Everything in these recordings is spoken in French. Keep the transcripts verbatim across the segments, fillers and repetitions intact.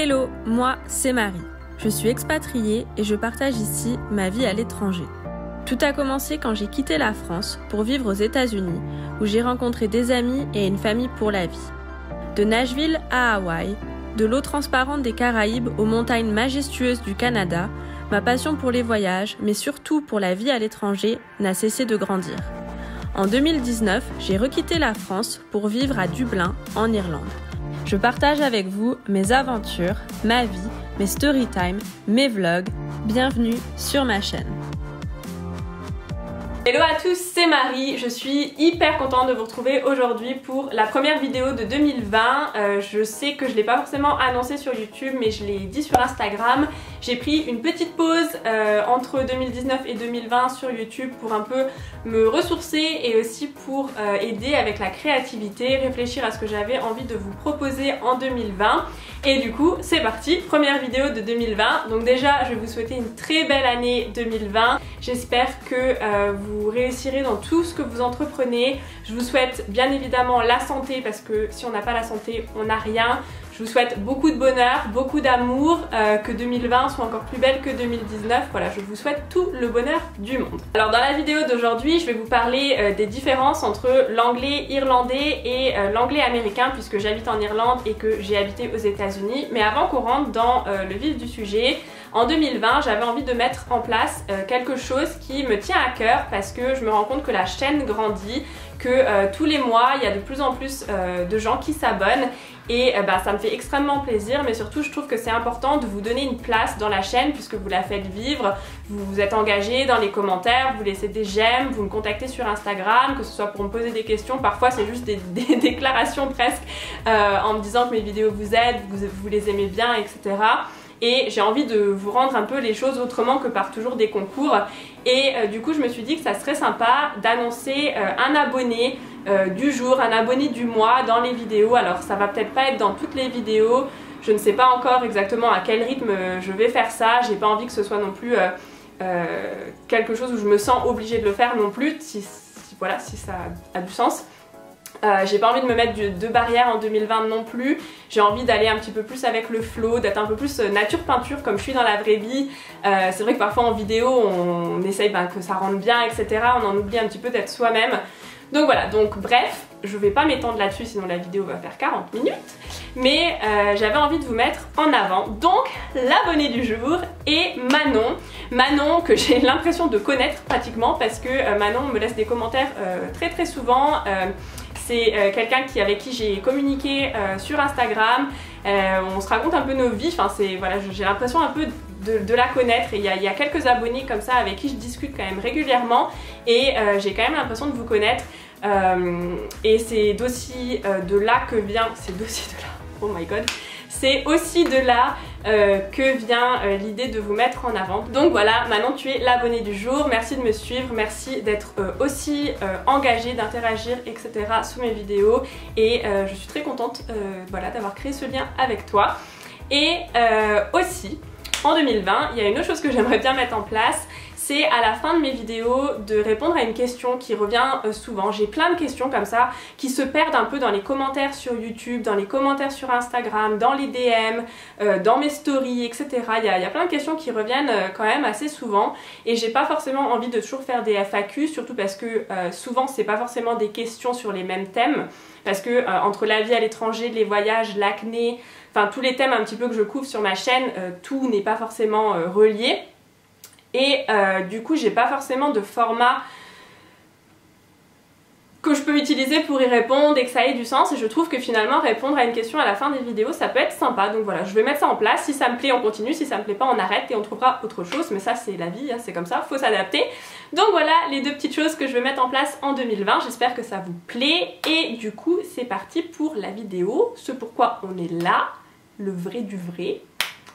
Hello, moi c'est Marie. Je suis expatriée et je partage ici ma vie à l'étranger. Tout a commencé quand j'ai quitté la France pour vivre aux États-Unis, où j'ai rencontré des amis et une famille pour la vie. De Nashville à Hawaï, de l'eau transparente des Caraïbes aux montagnes majestueuses du Canada, ma passion pour les voyages, mais surtout pour la vie à l'étranger, n'a cessé de grandir. En deux mille dix-neuf, j'ai requitté la France pour vivre à Dublin, en Irlande. Je partage avec vous mes aventures, ma vie, mes story time, mes vlogs. Bienvenue sur ma chaîne. Hello à tous, c'est Marie, je suis hyper contente de vous retrouver aujourd'hui pour la première vidéo de deux mille vingt. Euh, je sais que je ne l'ai pas forcément annoncé sur YouTube, mais je l'ai dit sur Instagram. J'ai pris une petite pause euh, entre deux mille dix-neuf et deux mille vingt sur YouTube pour un peu me ressourcer et aussi pour euh, aider avec la créativité, réfléchir à ce que j'avais envie de vous proposer en deux mille vingt. Et du coup, c'est parti, première vidéo de deux mille vingt. Donc déjà, je vais vous souhaiter une très belle année deux mille vingt. J'espère que euh, vous Vous réussirez dans tout ce que vous entreprenez. Je vous souhaite bien évidemment la santé, parce que si on n'a pas la santé, on n'a rien. Je vous souhaite beaucoup de bonheur, beaucoup d'amour, euh, que deux mille vingt soit encore plus belle que deux mille dix-neuf. Voilà, je vous souhaite tout le bonheur du monde. Alors dans la vidéo d'aujourd'hui, je vais vous parler euh, des différences entre l'anglais irlandais et euh, l'anglais américain, puisque j'habite en Irlande et que j'ai habité aux États-Unis. Mais avant qu'on rentre dans euh, le vif du sujet, en deux mille vingt, j'avais envie de mettre en place euh, quelque chose qui me tient à cœur, parce que je me rends compte que la chaîne grandit, que euh, tous les mois, il y a de plus en plus euh, de gens qui s'abonnent. Et euh, bah, ça me fait extrêmement plaisir, mais surtout je trouve que c'est important de vous donner une place dans la chaîne, puisque vous la faites vivre, vous vous êtes engagé dans les commentaires, vous laissez des j'aime, vous me contactez sur Instagram, que ce soit pour me poser des questions, parfois c'est juste des, des déclarations presque, euh, en me disant que mes vidéos vous aident, vous, vous les aimez bien, et cetera. Et j'ai envie de vous rendre un peu les choses autrement que par toujours des concours. Et euh, du coup je me suis dit que ça serait sympa d'annoncer euh, un abonné euh, du jour, un abonné du mois dans les vidéos. Alors ça va peut-être pas être dans toutes les vidéos, je ne sais pas encore exactement à quel rythme je vais faire ça, j'ai pas envie que ce soit non plus euh, euh, quelque chose où je me sens obligée de le faire non plus, si, si, voilà, si ça a du sens. Euh, j'ai pas envie de me mettre de, de barrière en deux mille vingt non plus, j'ai envie d'aller un petit peu plus avec le flow, d'être un peu plus nature peinture comme je suis dans la vraie vie. Euh, c'est vrai que parfois en vidéo on, on essaye ben, que ça rentre bien, et cetera. On en oublie un petit peu d'être soi-même. Donc voilà, donc bref, je vais pas m'étendre là-dessus sinon la vidéo va faire quarante minutes. Mais euh, j'avais envie de vous mettre en avant donc l'abonné du jour et Manon. Manon que j'ai l'impression de connaître pratiquement, parce que euh, Manon me laisse des commentaires euh, très très souvent. Euh, C'est euh, quelqu'un qui, avec qui j'ai communiqué euh, sur Instagram. Euh, on se raconte un peu nos vies, enfin, c'est, voilà, j'ai l'impression un peu de, de la connaître. Et il y, y a quelques abonnés comme ça avec qui je discute quand même régulièrement. Et euh, j'ai quand même l'impression de vous connaître. Euh, et c'est d'aussi euh, de là que vient... C'est d'aussi de là, oh my god. C'est aussi de là euh, que vient euh, l'idée de vous mettre en avant. Donc voilà, Manon, tu es l'abonné du jour. Merci de me suivre, merci d'être euh, aussi euh, engagée, d'interagir, et cetera sous mes vidéos. Et euh, je suis très contente euh, voilà, d'avoir créé ce lien avec toi. Et euh, aussi, en deux mille vingt, il y a une autre chose que j'aimerais bien mettre en place. C'est à la fin de mes vidéos de répondre à une question qui revient souvent. J'ai plein de questions comme ça qui se perdent un peu dans les commentaires sur YouTube, dans les commentaires sur Instagram, dans les D M, euh, dans mes stories, et cetera. Il y a, il y a plein de questions qui reviennent quand même assez souvent, et j'ai pas forcément envie de toujours faire des F A Q, surtout parce que euh, souvent c'est pas forcément des questions sur les mêmes thèmes, parce que euh, entre la vie à l'étranger, les voyages, l'acné, enfin tous les thèmes un petit peu que je couvre sur ma chaîne, euh, tout n'est pas forcément euh, relié. Et euh, du coup j'ai pas forcément de format que je peux utiliser pour y répondre et que ça ait du sens, et je trouve que finalement répondre à une question à la fin des vidéos ça peut être sympa. Donc voilà, je vais mettre ça en place, si ça me plaît on continue, si ça me plaît pas on arrête et on trouvera autre chose, mais ça c'est la vie, hein, c'est comme ça, faut s'adapter. Donc voilà les deux petites choses que je vais mettre en place en deux mille vingt, j'espère que ça vous plaît, et du coup c'est parti pour la vidéo, ce pourquoi on est là, le vrai du vrai,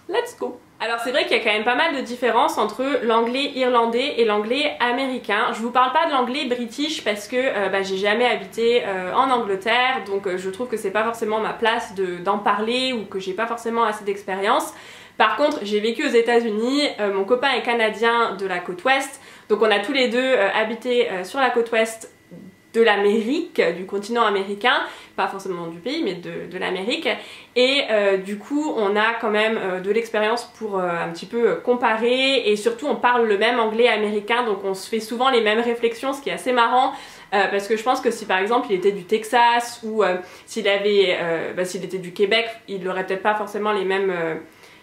let's go. Alors c'est vrai qu'il y a quand même pas mal de différences entre l'anglais irlandais et l'anglais américain. Je vous parle pas de l'anglais british parce que euh, bah, j'ai jamais habité euh, en Angleterre, donc euh, je trouve que c'est pas forcément ma place d'en parler, ou que j'ai pas forcément assez d'expérience. Par contre j'ai vécu aux États-Unis, euh, mon copain est canadien de la côte ouest, donc on a tous les deux euh, habité euh, sur la côte ouest de l'Amérique, du continent américain, pas forcément du pays mais de, de l'Amérique, et euh, du coup on a quand même euh, de l'expérience pour euh, un petit peu euh, comparer, et surtout on parle le même anglais américain, donc on se fait souvent les mêmes réflexions, ce qui est assez marrant. Euh, parce que je pense que si par exemple il était du Texas ou euh, s'il avait, euh, bah, s'il était du Québec, il n'aurait peut-être pas forcément les mêmes, euh,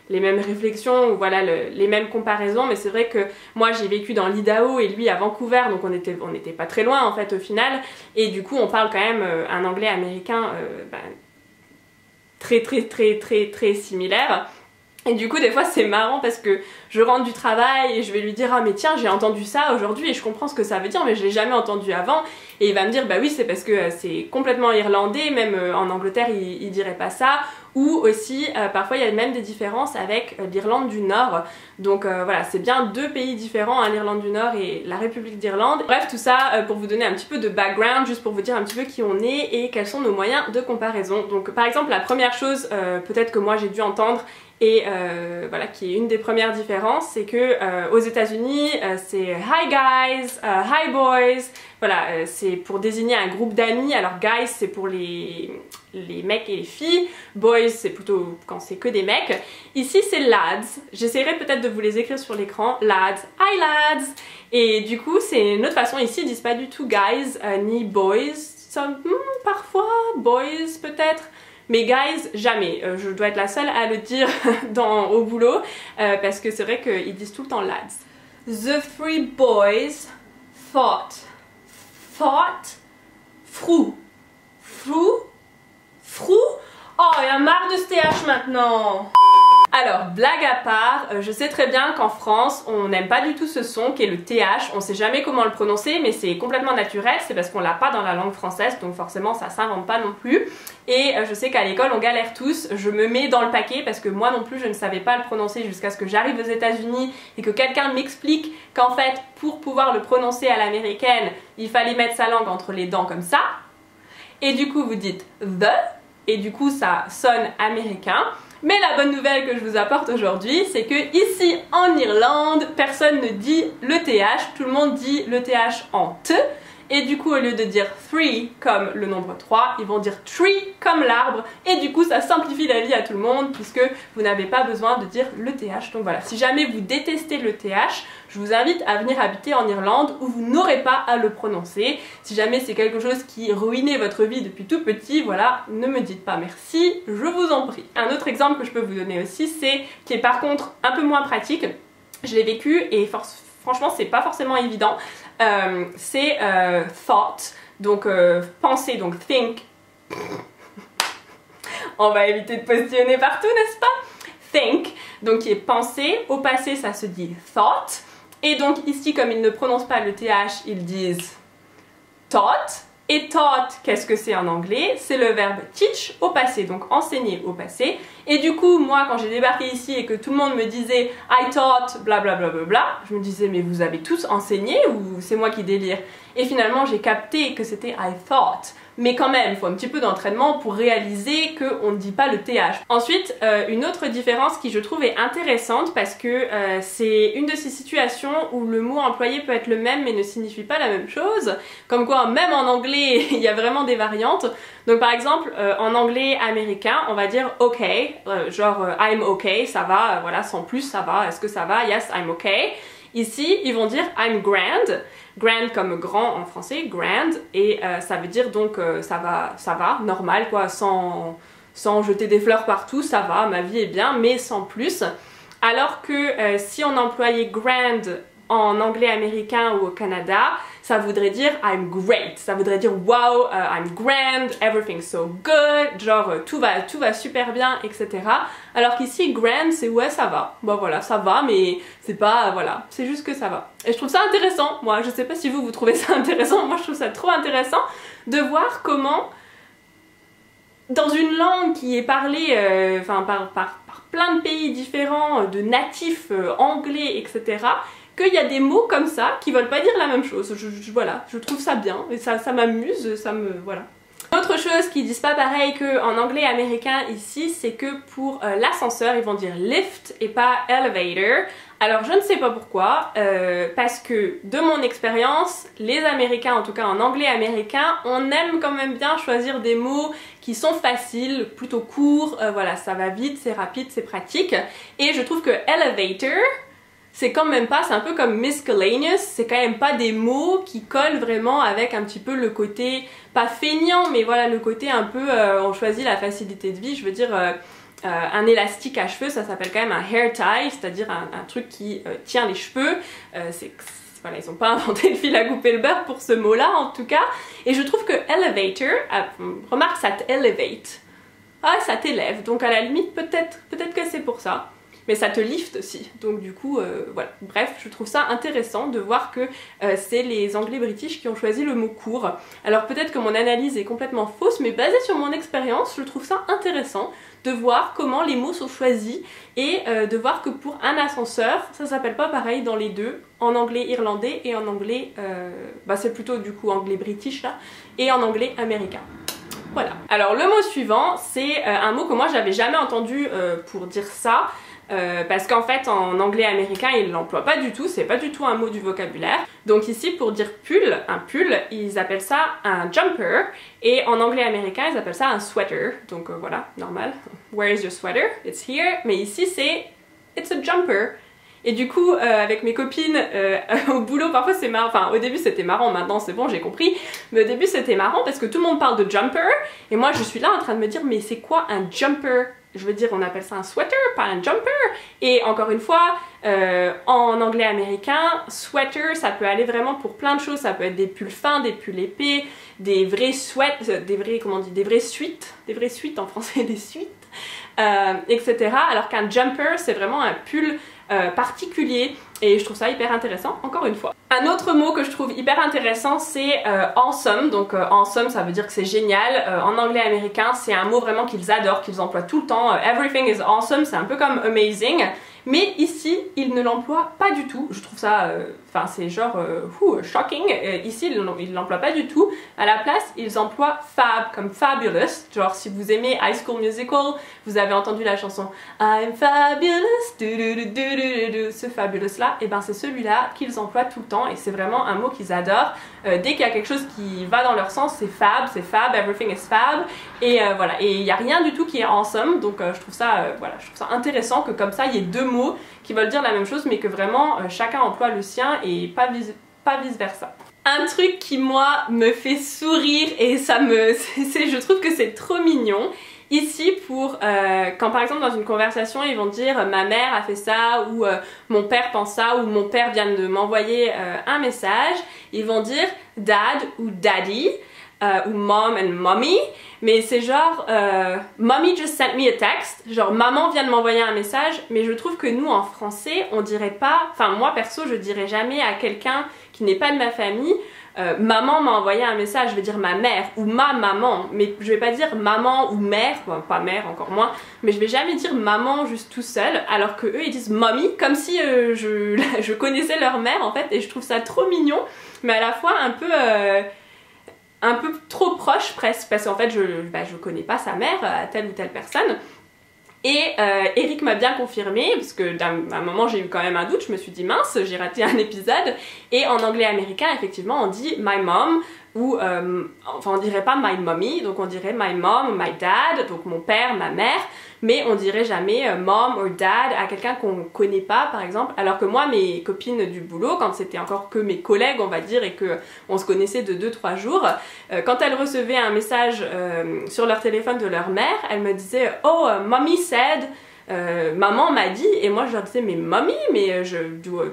les mêmes réflexions ou voilà, le, les mêmes comparaisons. Mais c'est vrai que moi j'ai vécu dans l'Idaho et lui à Vancouver, donc on était, on était pas très loin en fait au final. Et du coup on parle quand même euh, un anglais américain euh, bah, très très très très très similaire. Et du coup des fois c'est marrant parce que je rentre du travail et je vais lui dire ah mais tiens j'ai entendu ça aujourd'hui et je comprends ce que ça veut dire mais je l'ai jamais entendu avant, et il va me dire bah oui c'est parce que c'est complètement irlandais, même en Angleterre il, il dirait pas ça, ou aussi euh, parfois il y a même des différences avec l'Irlande du Nord, donc euh, voilà c'est bien deux pays différents, hein, l'Irlande du Nord et la République d'Irlande. Bref tout ça euh, pour vous donner un petit peu de background, juste pour vous dire un petit peu qui on est et quels sont nos moyens de comparaison. Donc par exemple la première chose euh, peut-être que moi j'ai dû entendre et euh, voilà qui est une des premières différences, c'est que euh, aux États-Unis euh, c'est hi guys, euh, hi boys, voilà euh, c'est pour désigner un groupe d'amis. Alors guys c'est pour les les mecs et les filles, boys c'est plutôt quand c'est que des mecs. Ici c'est lads, j'essaierai peut-être de vous les écrire sur l'écran, lads, hi lads, et du coup c'est une autre façon. Ici ils disent pas du tout guys euh, ni boys, sont, hmm, parfois boys peut-être. Mais guys, jamais. Euh, je dois être la seule à le dire dans, au boulot euh, parce que c'est vrai qu'ils disent tout le temps lads. The three boys thought, thought, through, through, through. Oh, il y a marre de ce T H maintenant. Alors, blague à part, euh, je sais très bien qu'en France, on n'aime pas du tout ce son qui est le T H, on sait jamais comment le prononcer, mais c'est complètement naturel, c'est parce qu'on l'a pas dans la langue française, donc forcément ça s'invente pas non plus. Et euh, je sais qu'à l'école, on galère tous, je me mets dans le paquet parce que moi non plus, je ne savais pas le prononcer jusqu'à ce que j'arrive aux États-Unis et que quelqu'un m'explique qu'en fait, pour pouvoir le prononcer à l'américaine, il fallait mettre sa langue entre les dents comme ça, et du coup vous dites the, et du coup ça sonne américain. Mais la bonne nouvelle que je vous apporte aujourd'hui, c'est que ici en Irlande, personne ne dit le T H, tout le monde dit le T H en T, et du coup au lieu de dire three comme le nombre trois, ils vont dire tree comme l'arbre, et du coup ça simplifie la vie à tout le monde puisque vous n'avez pas besoin de dire le T H. Donc voilà, si jamais vous détestez le T H, je vous invite à venir habiter en Irlande où vous n'aurez pas à le prononcer. Si jamais c'est quelque chose qui ruinait votre vie depuis tout petit, voilà, ne me dites pas merci, je vous en prie. Un autre exemple que je peux vous donner aussi, c'est, qui est par contre un peu moins pratique, je l'ai vécu et franchement c'est pas forcément évident, euh, c'est euh, thought, donc euh, penser, donc think. On va éviter de positionner partout, n'est-ce pas? Think, donc qui est penser, au passé ça se dit thought. Et donc ici, comme ils ne prononcent pas le T H, ils disent taught. Et taught, qu'est-ce que c'est en anglais? C'est le verbe teach au passé, donc enseigner au passé. Et du coup, moi, quand j'ai débarqué ici et que tout le monde me disait I taught, blablabla, bla bla, je me disais mais vous avez tous enseigné ou c'est moi qui délire? Et finalement, j'ai capté que c'était I thought. Mais quand même, il faut un petit peu d'entraînement pour réaliser qu'on ne dit pas le T H. Ensuite, euh, une autre différence qui je trouve est intéressante parce que euh, c'est une de ces situations où le mot employé peut être le même mais ne signifie pas la même chose. Comme quoi, même en anglais, il y a vraiment des variantes. Donc par exemple, euh, en anglais américain, on va dire OK, euh, genre euh, I'm OK, ça va, euh, voilà, sans plus, ça va, est-ce que ça va? Yes, I'm OK. Ici, ils vont dire I'm grand, grand comme grand en français, grand, et euh, ça veut dire donc euh, ça va, ça va, normal quoi, sans, sans jeter des fleurs partout, ça va, ma vie est bien, mais sans plus. Alors que euh, si on employait grand en anglais américain ou au Canada, ça voudrait dire I'm great, ça voudrait dire wow, uh, I'm grand, everything's so good, genre tout va, tout va super bien, et cetera. Alors qu'ici grand c'est ouais ça va, bah voilà ça va mais c'est pas, voilà, c'est juste que ça va. Et je trouve ça intéressant, moi je sais pas si vous vous trouvez ça intéressant, moi je trouve ça trop intéressant de voir comment dans une langue qui est parlée euh, enfin, par, par, par plein de pays différents, de natifs euh, anglais, et cetera, qu'il y a des mots comme ça qui veulent pas dire la même chose. Je, je, voilà, je trouve ça bien et ça, ça m'amuse, ça me... voilà. Autre chose qu'ils disent pas pareil qu'en anglais américain ici, c'est que pour euh, l'ascenseur, ils vont dire lift et pas elevator. Alors je ne sais pas pourquoi, euh, parce que de mon expérience, les Américains, en tout cas en anglais américain, on aime quand même bien choisir des mots qui sont faciles, plutôt courts, euh, voilà, ça va vite, c'est rapide, c'est pratique. Et je trouve que elevator, c'est quand même pas, c'est un peu comme miscellaneous, c'est quand même pas des mots qui collent vraiment avec un petit peu le côté, pas feignant, mais voilà, le côté un peu, euh, on choisit la facilité de vie, je veux dire... Euh, Euh, un élastique à cheveux, ça s'appelle quand même un hair tie, c'est-à-dire un, un truc qui euh, tient les cheveux. Euh, c'est, voilà, ils n'ont pas inventé le fil à couper le beurre pour ce mot-là en tout cas. Et je trouve que elevator, ah, remarque, ça t'élevate. Ah, ça t'élève. Donc à la limite, peut-être peut-être que c'est pour ça. Mais ça te lift aussi. Donc du coup, euh, voilà. Bref, je trouve ça intéressant de voir que euh, c'est les Anglais british qui ont choisi le mot court. Alors peut-être que mon analyse est complètement fausse, mais basée sur mon expérience, je trouve ça intéressant de voir comment les mots sont choisis et euh, de voir que pour un ascenseur, ça s'appelle pas pareil dans les deux, en anglais irlandais et en anglais, euh, bah c'est plutôt du coup anglais british là, et en anglais américain. Voilà. Alors le mot suivant, c'est euh, un mot que moi j'avais jamais entendu euh, pour dire ça, euh, parce qu'en fait en anglais américain ils l'emploient pas du tout, c'est pas du tout un mot du vocabulaire. Donc ici pour dire pull, un pull, ils appellent ça un jumper, et en anglais américain ils appellent ça un sweater, donc euh, voilà, normal. Where is your sweater? It's here. Mais ici c'est it's a jumper. Et du coup, euh, avec mes copines euh, au boulot, parfois c'est marrant, enfin au début c'était marrant, maintenant c'est bon, j'ai compris, mais au début c'était marrant parce que tout le monde parle de jumper, et moi je suis là en train de me dire, mais c'est quoi un jumper? Je veux dire, on appelle ça un sweater, pas un jumper. Et encore une fois, euh, en anglais américain, sweater, ça peut aller vraiment pour plein de choses. Ça peut être des pulls fins, des pulls épais, des vrais sweats, des vrais, comment on dit, des vrais suites, des vrais suites en français, des suites, euh, et cetera. Alors qu'un jumper, c'est vraiment un pull euh, particulier. Et je trouve ça hyper intéressant, encore une fois. Un autre mot que je trouve hyper intéressant, c'est euh, awesome. Donc euh, awesome, ça veut dire que c'est génial. Euh, en anglais américain, c'est un mot vraiment qu'ils adorent, qu'ils emploient tout le temps. Euh, everything is awesome, c'est un peu comme amazing. Mais ici, ils ne l'emploient pas du tout. Je trouve ça... Enfin, euh, c'est genre... Euh, whew, shocking. Euh, ici, ils ne l'emploient pas du tout. À la place, ils emploient fab, comme fabulous. Genre, si vous aimez High School Musical, vous avez entendu la chanson I'm fabulous, du, du, du, du, du, du, ce fabulous-là. Et ben c'est celui-là qu'ils emploient tout le temps et c'est vraiment un mot qu'ils adorent. Euh, dès qu'il y a quelque chose qui va dans leur sens, c'est fab, c'est fab, everything is fab. Et euh, voilà, et il n'y a rien du tout qui est awesome, donc euh, je trouve ça euh, voilà, je trouve ça intéressant que comme ça il y ait deux mots qui veulent dire la même chose mais que vraiment euh, chacun emploie le sien et pas, vis pas vice versa. Un truc qui moi me fait sourire et ça me... je trouve que c'est trop mignon. Ici, pour euh, quand par exemple dans une conversation ils vont dire ma mère a fait ça ou euh, mon père pense ça ou mon père vient de m'envoyer euh, un message, ils vont dire dad ou daddy euh, ou mom and mommy, mais c'est genre euh, mommy just sent me a text, genre maman vient de m'envoyer un message, mais je trouve que nous en français on dirait pas, enfin moi perso je dirais jamais à quelqu'un qui n'est pas de ma famille. Euh, maman m'a envoyé un message, je vais dire ma mère ou ma maman, mais je vais pas dire maman ou mère, bon, pas mère encore moins, mais je vais jamais dire maman juste tout seul, alors que eux ils disent mommy, comme si euh, je, je connaissais leur mère en fait, et je trouve ça trop mignon, mais à la fois un peu... Euh, un peu trop proche presque, parce qu'en fait je, bah, je connais pas sa mère à telle ou telle personne. Et euh, Eric m'a bien confirmé, parce que d'un un moment j'ai eu quand même un doute, je me suis dit mince, j'ai raté un épisode. Et en anglais américain, effectivement, on dit my mom, ou euh, enfin on dirait pas my mommy, donc on dirait my mom, my dad, donc mon père, ma mère, mais on dirait jamais euh, mom ou dad à quelqu'un qu'on connaît pas par exemple. Alors que moi, mes copines du boulot, quand c'était encore que mes collègues, on va dire, et que on se connaissait de deux trois jours, euh, quand elles recevaient un message euh, sur leur téléphone de leur mère, elles me disaient oh, uh, mommy said, euh, maman m'a dit, et moi je leur disais mais mommy, mais je,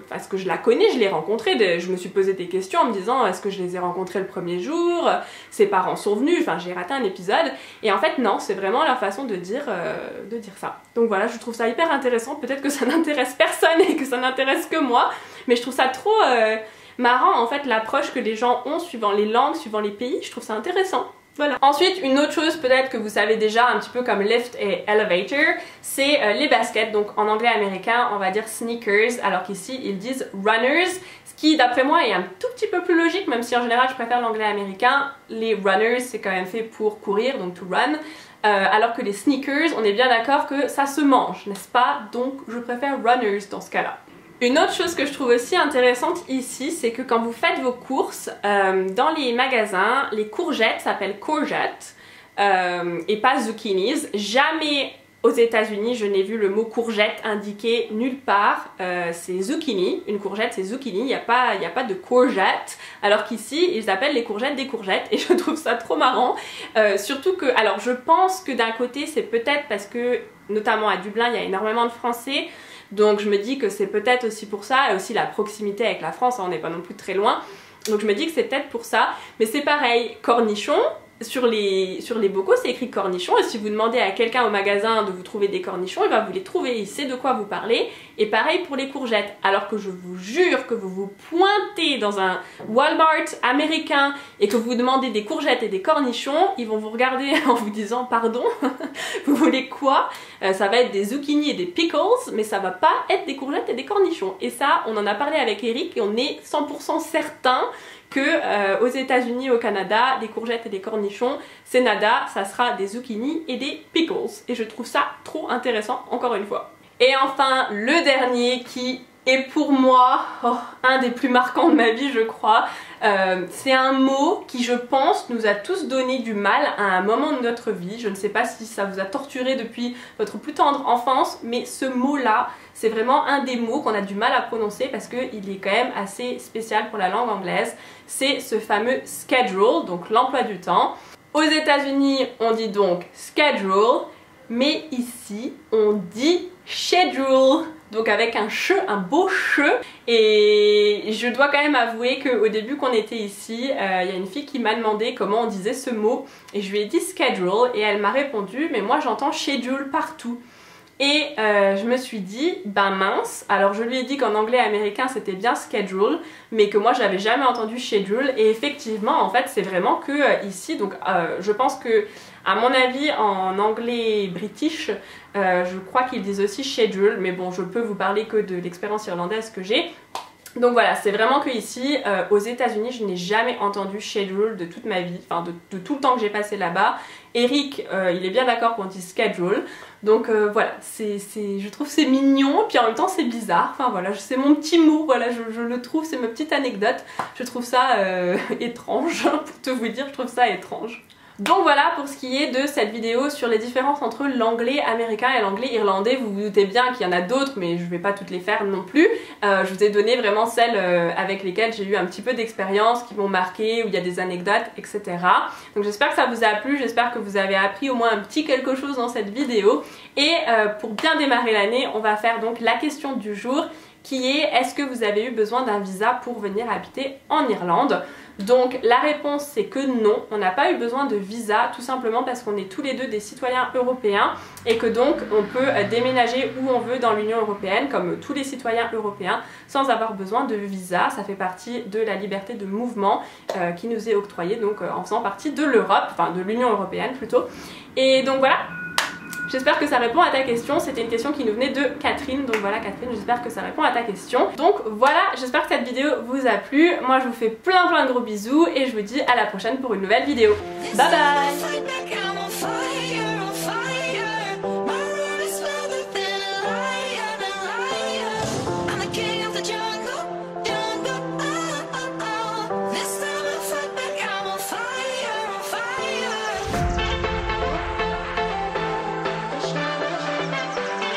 parce que je la connais, je l'ai rencontrée, de, je me suis posé des questions en me disant est-ce que je les ai rencontrés le premier jour, ses parents sont venus, enfin j'ai raté un épisode, et en fait non, c'est vraiment leur façon de dire, euh, de dire ça. Donc voilà, je trouve ça hyper intéressant, peut-être que ça n'intéresse personne et que ça n'intéresse que moi, mais je trouve ça trop euh, marrant en fait l'approche que les gens ont suivant les langues, suivant les pays, je trouve ça intéressant. Voilà. Ensuite, une autre chose peut-être que vous savez déjà, un petit peu comme lift et elevator, c'est euh, les baskets. Donc en anglais américain, on va dire sneakers, alors qu'ici ils disent runners. qui d'après moi est un tout petit peu plus logique, même si en général je préfère l'anglais américain. Les runners c'est quand même fait pour courir, donc to run, euh, alors que les sneakers, on est bien d'accord que ça se mange, n'est-ce pas? Donc je préfère runners dans ce cas-là. Une autre chose que je trouve aussi intéressante ici, c'est que quand vous faites vos courses, euh, dans les magasins, les courgettes s'appellent courgettes euh, et pas zucchinis. Jamais aux États-Unis je n'ai vu le mot courgette indiqué nulle part. Euh, c'est zucchini, une courgette c'est zucchini, il n'y a pas, y a pas de courgette. Alors qu'ici ils appellent les courgettes des courgettes et je trouve ça trop marrant. Euh, surtout que, alors je pense que d'un côté c'est peut-être parce que notamment à Dublin il y a énormément de Français. Donc je me dis que c'est peut-être aussi pour ça, et aussi la proximité avec la France, hein, on n'est pas non plus très loin. Donc je me dis que c'est peut-être pour ça, mais c'est pareil, cornichons, sur les, sur les bocaux c'est écrit cornichons, et si vous demandez à quelqu'un au magasin de vous trouver des cornichons, il va vous les trouver, il sait de quoi vous parlez. Et pareil pour les courgettes, alors que je vous jure que vous vous pointez dans un Walmart américain et que vous demandez des courgettes et des cornichons, ils vont vous regarder en vous disant pardon, vous voulez quoi? euh, Ça va être des zucchini et des pickles, mais ça va pas être des courgettes et des cornichons. Et ça, on en a parlé avec Eric et on est cent pour cent certain que euh, aux États-Unis, au Canada, des courgettes et des cornichons, c'est nada, ça sera des zucchini et des pickles. Et je trouve ça trop intéressant, encore une fois. Et enfin, le dernier qui est pour moi oh, un des plus marquants de ma vie, je crois. Euh, c'est un mot qui, je pense, nous a tous donné du mal à un moment de notre vie. Je ne sais pas si ça vous a torturé depuis votre plus tendre enfance, mais ce mot-là, c'est vraiment un des mots qu'on a du mal à prononcer parce qu'il est quand même assez spécial pour la langue anglaise. C'est ce fameux schedule, donc l'emploi du temps. Aux États-Unis, on dit donc schedule, mais ici, on dit schedule, donc avec un che, un beau che. Et je dois quand même avouer qu'au début qu'on était ici, il euh, y a une fille qui m'a demandé comment on disait ce mot et je lui ai dit schedule et elle m'a répondu mais moi j'entends schedule partout. Et euh, je me suis dit, ben mince, alors je lui ai dit qu'en anglais américain c'était bien schedule, mais que moi j'avais jamais entendu schedule, et effectivement en fait c'est vraiment que euh, ici, donc euh, je pense que, à mon avis en anglais british, euh, je crois qu'ils disent aussi schedule, mais bon je peux vous parler que de l'expérience irlandaise que j'ai. Donc voilà, c'est vraiment que ici, euh, aux États-Unis, je n'ai jamais entendu schedule de toute ma vie, enfin de, de tout le temps que j'ai passé là-bas. Eric, euh, il est bien d'accord qu'on dit schedule. Donc euh, voilà, c'est, c'est, je trouve c'est mignon, puis en même temps c'est bizarre. Enfin voilà, c'est mon petit mot, voilà, je, je le trouve, c'est ma petite anecdote. Je trouve ça euh, étrange, pour tout vous dire, je trouve ça étrange. Donc voilà pour ce qui est de cette vidéo sur les différences entre l'anglais américain et l'anglais irlandais. Vous vous doutez bien qu'il y en a d'autres mais je vais pas toutes les faire non plus. Euh, je vous ai donné vraiment celles euh, avec lesquelles j'ai eu un petit peu d'expérience, qui m'ont marqué, où il y a des anecdotes, et cetera. Donc j'espère que ça vous a plu, j'espère que vous avez appris au moins un petit quelque chose dans cette vidéo. Et euh, pour bien démarrer l'année, on va faire donc la question du jour, qui est: est-ce que vous avez eu besoin d'un visa pour venir habiter en Irlande? Donc la réponse c'est que non, on n'a pas eu besoin de visa, tout simplement parce qu'on est tous les deux des citoyens européens et que donc on peut déménager où on veut dans l'Union européenne comme tous les citoyens européens sans avoir besoin de visa. Ça fait partie de la liberté de mouvement euh, qui nous est octroyée donc euh, en faisant partie de l'Europe, enfin de l'Union européenne plutôt. Et donc voilà, j'espère que ça répond à ta question. C'était une question qui nous venait de Catherine. Donc voilà Catherine, j'espère que ça répond à ta question. Donc voilà, j'espère que cette vidéo vous a plu. Moi je vous fais plein plein de gros bisous et je vous dis à la prochaine pour une nouvelle vidéo. Bye bye.